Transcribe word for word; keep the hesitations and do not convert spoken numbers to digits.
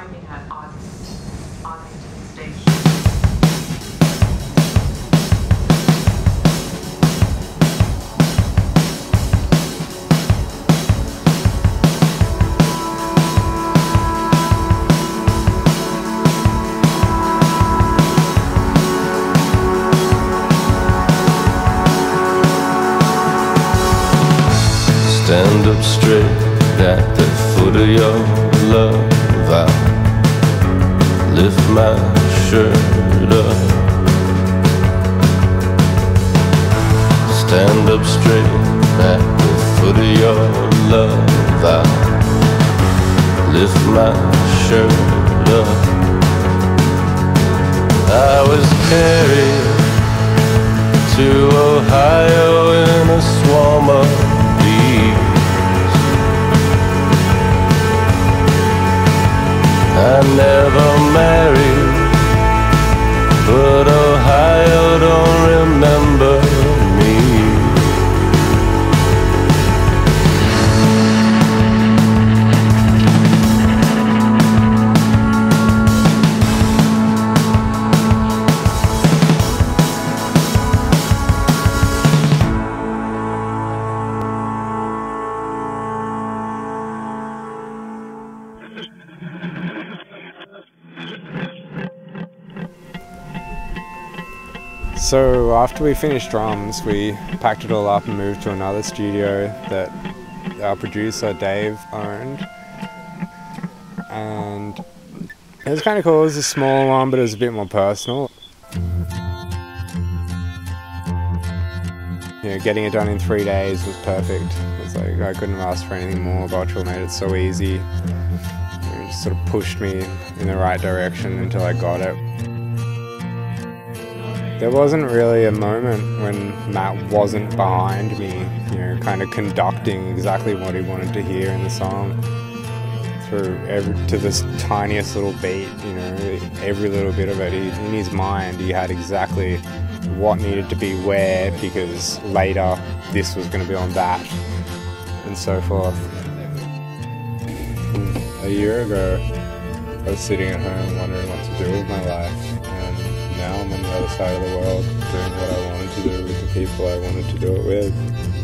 arriving at Ardington, Ardington Station. Stand up straight at the foot of your love. I lift my shirt up. Stand up straight at the foot of your love. I lift my shirt up. I was carried to Ohio in a swarm of I never married, but Ohio don't remember me. So after we finished drums, we packed it all up and moved to another studio that our producer Dave owned. And it was kind of cool. It was a small one, but it was a bit more personal. You know, getting it done in three days was perfect. It was like I couldn't ask for anything more. Voltra made it so easy. It just sort of pushed me in the right direction until I got it. There wasn't really a moment when Matt wasn't behind me, you know, kind of conducting exactly what he wanted to hear in the song, through every, to this tiniest little beat, you know, every little bit of it. He, in his mind, he had exactly what needed to be where, because later this was going to be on that, and so forth. A year ago, I was sitting at home wondering what to do with my life. Now I'm on the other side of the world, doing what I wanted to do with the people I wanted to do it with.